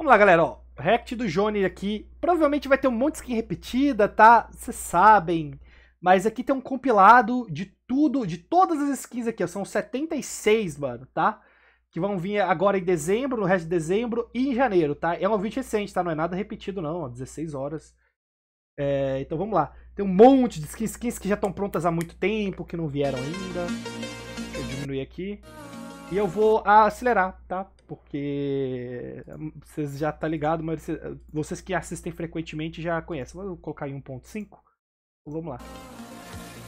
Vamos lá, galera, ó. React do Johnny aqui. Provavelmente vai ter um monte de skin repetida, tá? Vocês sabem. Mas aqui tem um compilado de tudo, de todas as skins aqui, ó. São 76, mano, tá? Que vão vir agora em dezembro, no resto de dezembro e em janeiro, tá? É um vídeo recente, tá? Não é nada repetido, não, ó. 16 horas. É, então vamos lá. Tem um monte de skins que já estão prontas há muito tempo, que não vieram ainda. Deixa eu diminuir aqui. E eu vou acelerar, tá? Porque vocês já tá ligado, mas vocês que assistem frequentemente já conhecem. Vou colocar em 1.5. Então, vamos lá.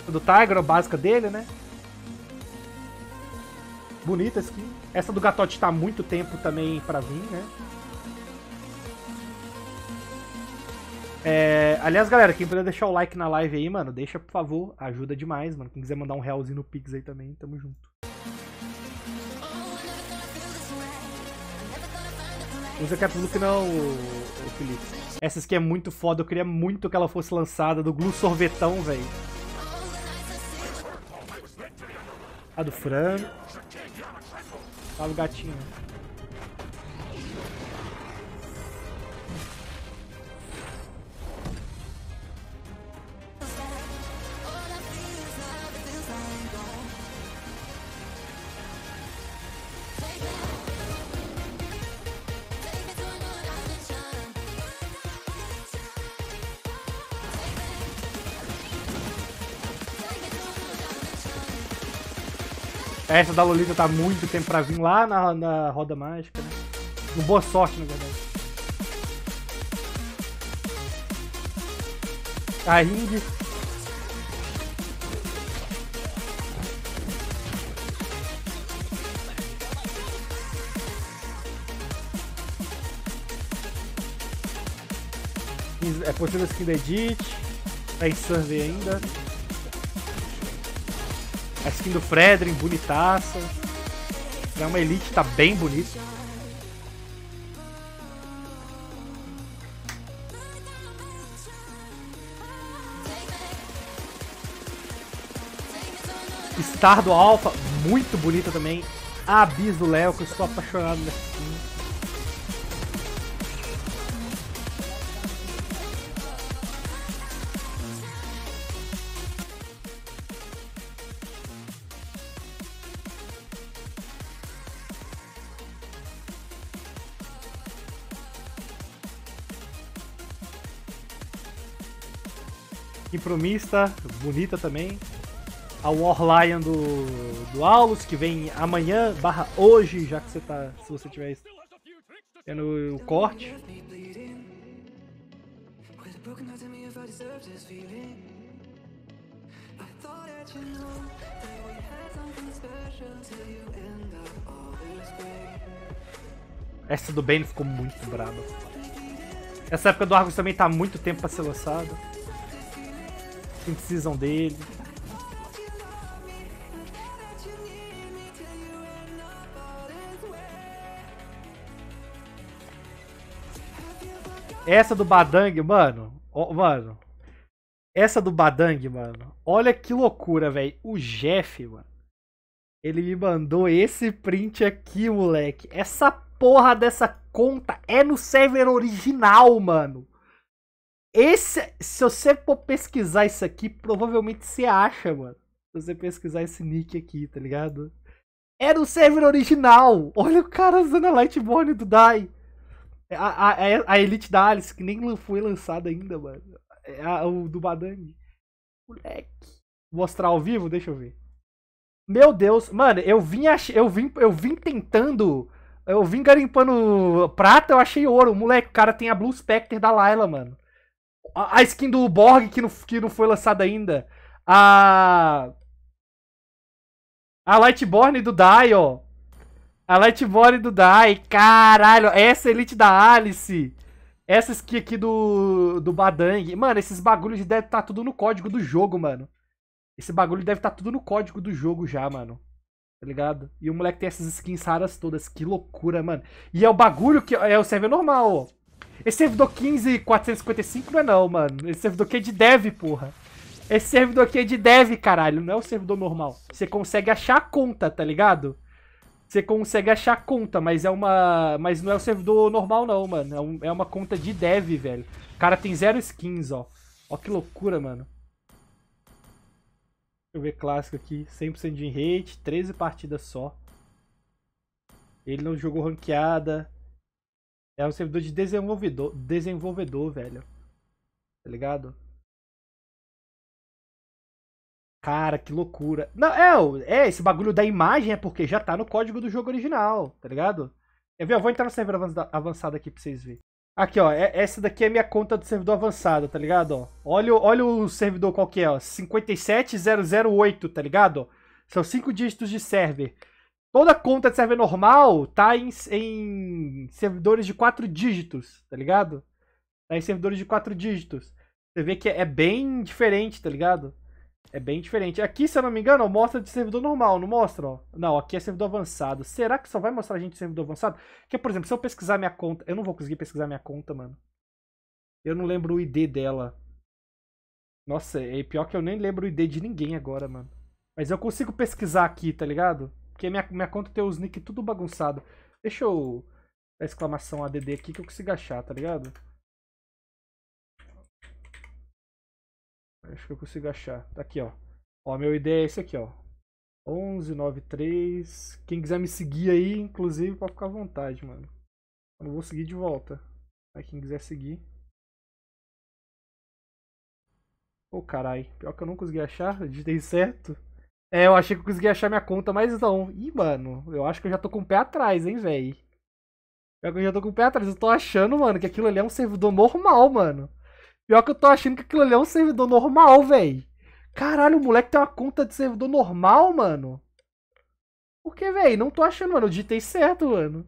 Do Tiger, a básica dele, né? Bonita essa skin. Essa do Gatote tá há muito tempo também pra vir, né? É, aliás, galera, quem puder deixar o like na live aí, mano, deixa, por favor, ajuda demais, mano. Quem quiser mandar um realzinho no Pix aí também, tamo junto. Usa cap look não, o Felipe. Essa skin é muito foda, eu queria muito que ela fosse lançada, do Glu Sorvetão, velho. A do Fran. Fala o gatinho. Essa da Lolita tá há muito tempo pra vir lá na roda mágica, né? No Boa Sorte, na verdade. A Ring. É possível skin da Edith. Tá em survey ainda. A skin do Fredrin, bonitaça. É uma Elite, tá bem bonita. Star do Alpha, muito bonita também. A Abyss do Léo, que eu estou apaixonado nessa skin. Impromista, bonita também. A Warlion do Aulus, que vem amanhã / hoje, já que você tá, se você tiver vendo o corte. Essa do Bane ficou muito braba. Essa época do Argus também tá há muito tempo pra ser lançada. Quem precisam dele. Essa do Badang, mano. Ó, mano. Essa do Badang, mano. Olha que loucura, velho. O Jeff, mano. Ele me mandou esse print aqui, moleque. Essa porra dessa conta é no server original, mano. Esse, se você for pesquisar isso aqui, provavelmente você acha, mano. Se você pesquisar esse nick aqui, tá ligado? Era o server original. Olha o cara usando a Lightborn do Dai. A Elite da Alice, que nem foi lançada ainda, mano. O do Badang. Moleque. Mostrar ao vivo? Deixa eu ver. Meu Deus. Mano, eu vim garimpando prata, eu achei ouro. Moleque, o cara tem a Blue Spectre da Layla, mano. A skin do Borg que não foi lançada ainda. A Lightborn do Dai, ó. A Lightborn do Dai. Caralho, essa Elite da Alice. Essa skin aqui do Badang. Mano, esses bagulhos devem estar tudo no código do jogo, mano. Esse bagulho deve estar tudo no código do jogo já, mano. Tá ligado? E o moleque tem essas skins raras todas. Que loucura, mano. E é o bagulho que... É o server normal, ó. Esse servidor 15455 não é não, mano. Esse servidor aqui é de dev, porra. Esse servidor aqui é de dev, caralho. Não é o servidor normal. Você consegue achar a conta, tá ligado? Você consegue achar a conta, mas é uma... Mas não é um servidor normal, não, mano. É uma conta de dev, velho. O cara tem 0 skins, ó. Ó que loucura, mano. Deixa eu ver clássico aqui. 100% de rate, 13 partidas só. Ele não jogou ranqueada. É um servidor de desenvolvedor, velho. Tá ligado? Cara, que loucura. Não, esse bagulho da imagem é porque já tá no código do jogo original, tá ligado? Quer ver? Eu vou entrar no servidor avançado aqui pra vocês verem. Aqui, ó. Essa daqui é minha conta do servidor avançado, tá ligado? Ó, olha o servidor qual que é, ó. 57008, tá ligado? São 5 dígitos de server. Toda conta de server normal tá em servidores de 4 dígitos, tá ligado? Tá em servidores de 4 dígitos. Você vê que é bem diferente, tá ligado? É bem diferente. Aqui, se eu não me engano, mostra de servidor normal, não mostra, ó. Não, aqui é servidor avançado. Será que só vai mostrar a gente de servidor avançado? Porque, por exemplo, se eu pesquisar minha conta... Eu não vou conseguir pesquisar minha conta, mano. Eu não lembro o ID dela. Nossa, é pior que eu nem lembro o ID de ninguém agora, mano. Mas eu consigo pesquisar aqui, tá ligado? Porque minha conta tem os nick tudo bagunçado. Deixa eu... A exclamação ADD aqui que eu consigo achar, tá ligado? Acho que eu consigo achar. Tá aqui, ó. Ó, meu ID é esse aqui, ó. 1193. Quem quiser me seguir aí, inclusive, pode ficar à vontade, mano. Eu não vou seguir de volta. Aí quem quiser seguir. Ô, carai. Pior que eu não consegui achar. Eu digitei certo. É, eu achei que eu consegui achar minha conta, mas não. Ih, mano. Eu acho que eu já tô com o pé atrás, hein, velho. Pior que eu já tô com o pé atrás. Eu tô achando, mano, que aquilo ali é um servidor normal, mano. Pior que eu tô achando que aquilo ali é um servidor normal, velho. Caralho, o moleque tem uma conta de servidor normal, mano. Por que, velho? Não tô achando, mano. Eu digitei certo, mano.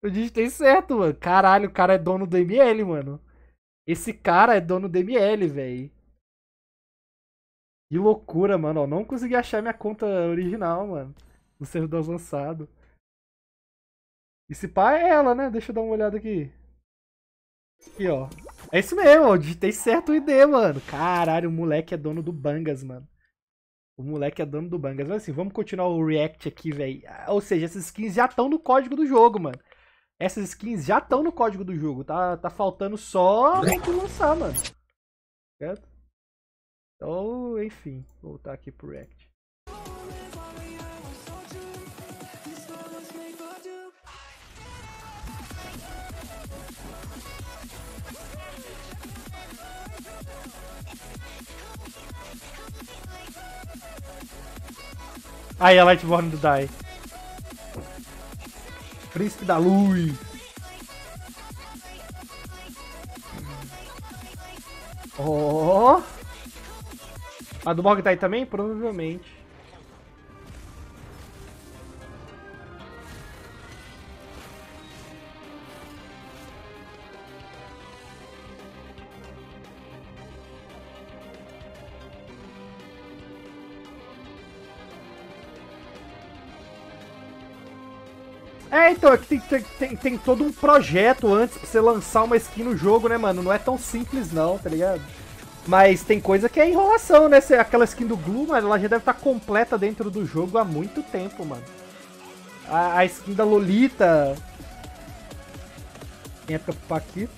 Eu digitei certo, mano. Caralho, o cara é dono do ML, mano. Esse cara é dono do ML, velho. Que loucura, mano. Eu não consegui achar minha conta original, mano. No servidor avançado. E se pá é ela, né? Deixa eu dar uma olhada aqui. Aqui, ó. É isso mesmo, eu digitei certo o ID, mano. Caralho, o moleque é dono do Bangas, mano. O moleque é dono do Bangas. Mas assim, vamos continuar o react aqui, velho. Ou seja, essas skins já estão no código do jogo, mano. Essas skins já estão no código do jogo. Tá faltando só lançar, mano. Certo? Então, enfim. Vou voltar aqui pro react. Aí, a Lightborn do Dai. Príncipe da Luz. Oh. A do Morgan tá aí também? Provavelmente. É, então, é que tem todo um projeto antes pra você lançar uma skin no jogo, né, mano? Não é tão simples não, tá ligado? Mas tem coisa que é enrolação, né? Aquela skin do Glue, mano, ela já deve estar completa dentro do jogo há muito tempo, mano. A skin da Lolita. Entra pro Paquito.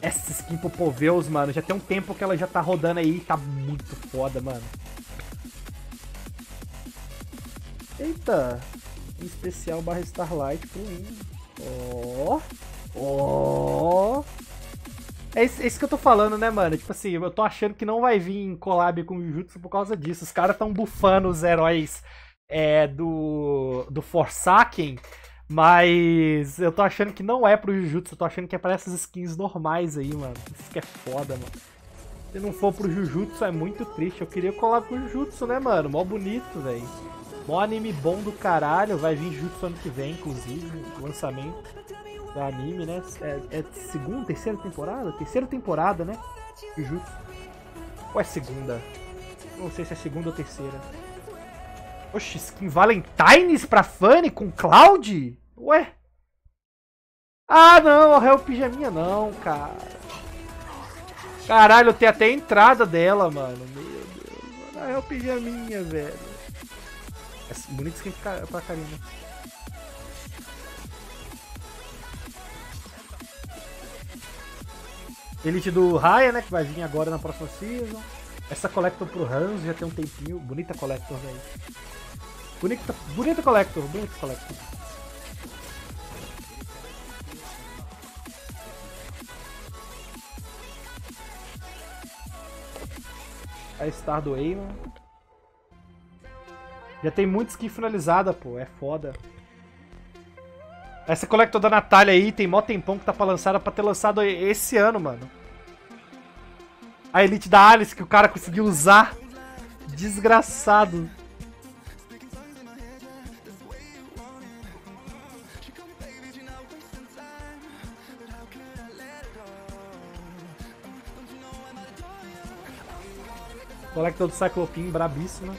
Essa skin pro Poveus, mano, já tem um tempo que ela já tá rodando aí e tá muito foda, mano. Eita... Especial barra Starlight pro Win. Ó. Ó. É isso que eu tô falando, né, mano? Tipo assim, eu tô achando que não vai vir collab com o Jujutsu por causa disso. Os caras tão bufando os heróis do Forsaken, mas eu tô achando que não é pro Jujutsu. Eu tô achando que é pra essas skins normais aí, mano. Isso que é foda, mano. Se não for pro Jujutsu, é muito triste. Eu queria collab com o Jujutsu, né, mano? Mó bonito, velho. Mó anime bom do caralho, vai vir Jujutsu ano que vem, inclusive, o lançamento do anime, né? É segunda, terceira temporada? Terceira temporada, né? Jujutsu. Ou é segunda? Não sei se é segunda ou terceira. Oxi, skin Valentines pra Fanny com Cloud? Ué? Ah, não, a Real Pijaminha não, cara. Caralho, eu tenho até a entrada dela, mano. Meu Deus, mano, a Real Pijaminha, velho. É bonito skin pra Karina. Elite do Raya, né? Que vai vir agora na próxima season. Essa Collector pro Hanzo já tem um tempinho. Bonita Collector, velho. Bonita Collector. Bonita Collector. A Star do Eamon. Já tem muita skin finalizada, pô. É foda. Essa Collector da Natália aí tem mó tempão que tá pra lançar. Era pra ter lançado esse ano, mano. A Elite da Alice que o cara conseguiu usar. Desgraçado. Collector do Cyclopin, brabíssima.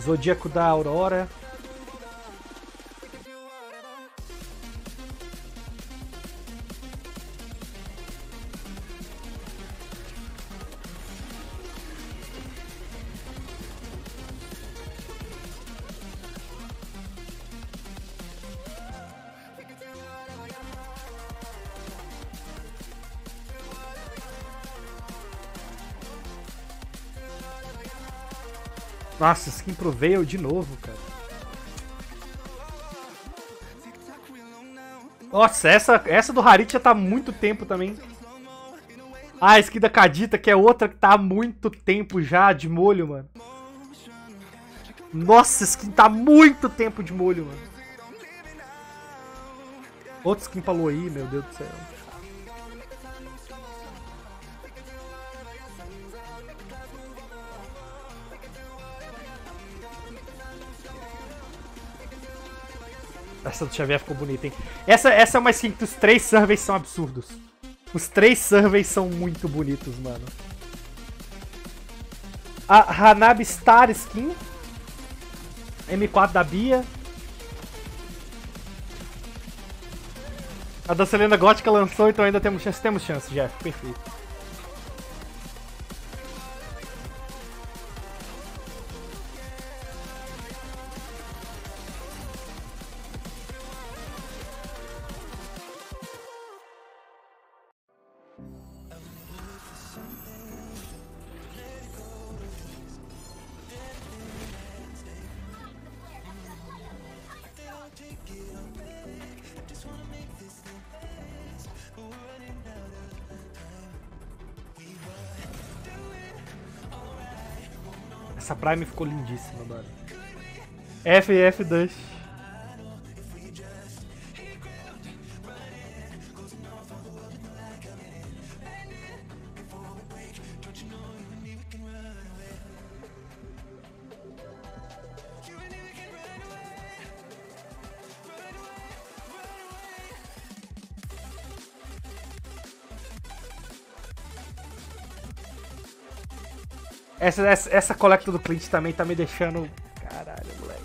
Zodíaco da Aurora. Nossa, skin pro Veil de novo, cara. Nossa, essa do Harit já tá há muito tempo também. Ah, a skin da Kadita, que é outra que tá há muito tempo já de molho, mano. Nossa, skin tá há muito tempo de molho, mano. Outra skin pra Loi, meu Deus do céu. Essa do Xavier ficou bonita, hein? Essa é uma skin que os três surveys são absurdos. Os três surveys são muito bonitos, mano. A Hanabi Star Skin. M4 da Bia. A da Selena Gótica lançou, então ainda temos chance. Temos chance, Jeff. Perfeito. Essa Prime ficou lindíssima, mano. FF Dash. Essa collecta do Clint também tá me deixando... Caralho, moleque.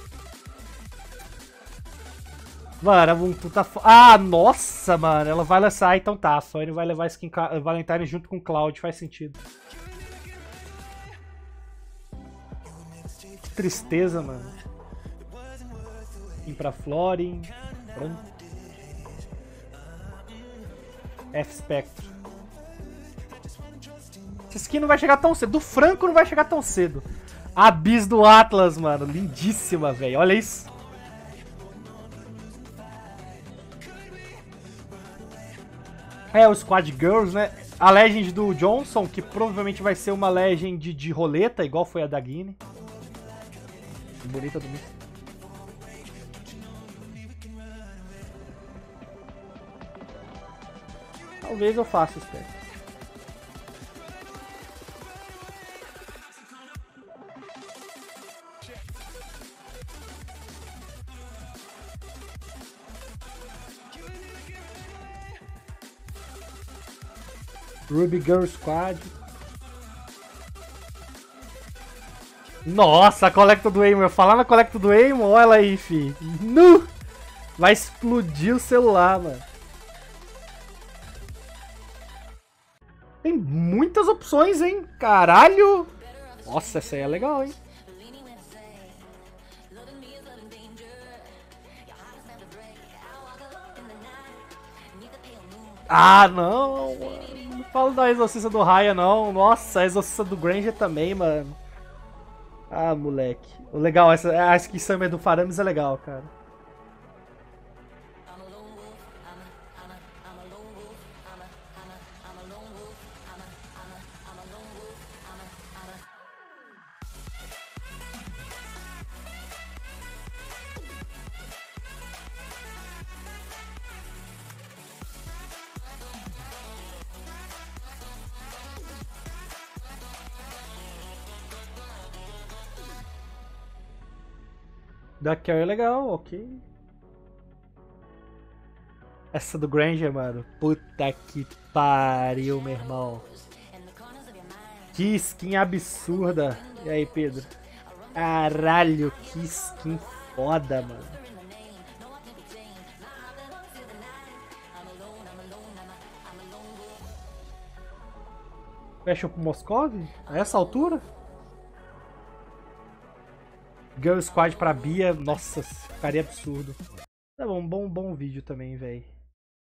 Mano, a Ubuntu tá... Ah, nossa, mano. Ela vai lançar, então tá. Só ele vai levar skin Valentine junto com o Cloud. Faz sentido. Que tristeza, mano. Skin pra Florin. Pronto. F-Spectro. Essa skin não vai chegar tão cedo. Do Franco não vai chegar tão cedo. A Bis do Atlas, mano. Lindíssima, velho. Olha isso. É, o Squad Girls, né? A Legend do Johnson, que provavelmente vai ser uma Legend de roleta, igual foi a da Guine. Bonita do Mister. Talvez eu faça os packs. Ruby Girl Squad. Nossa, a Collector do Eamon. Eu falar na Collector do Eamon, olha ela aí, fi. Nu! Vai explodir o celular, mano. Tem muitas opções, hein? Caralho! Nossa, essa aí é legal, hein? loving me is loving danger. Your heart is never break. I walk alone in the night. Need the pale moon. Ah, não, mano. Não falo da Exorcista do Raya, não. Nossa, a Exorcista do Granger também, mano. Ah, moleque. Legal, acho que Summer do Faramis é legal, cara. Da Carrie é legal, ok. Essa do Granger, mano. Puta que pariu, meu irmão. Que skin absurda. E aí, Pedro? Caralho, que skin foda, mano. Fecha pro Moscov? A essa altura? Girl Squad pra Bia, nossa, ficaria absurdo. Tá bom, bom vídeo também, velho.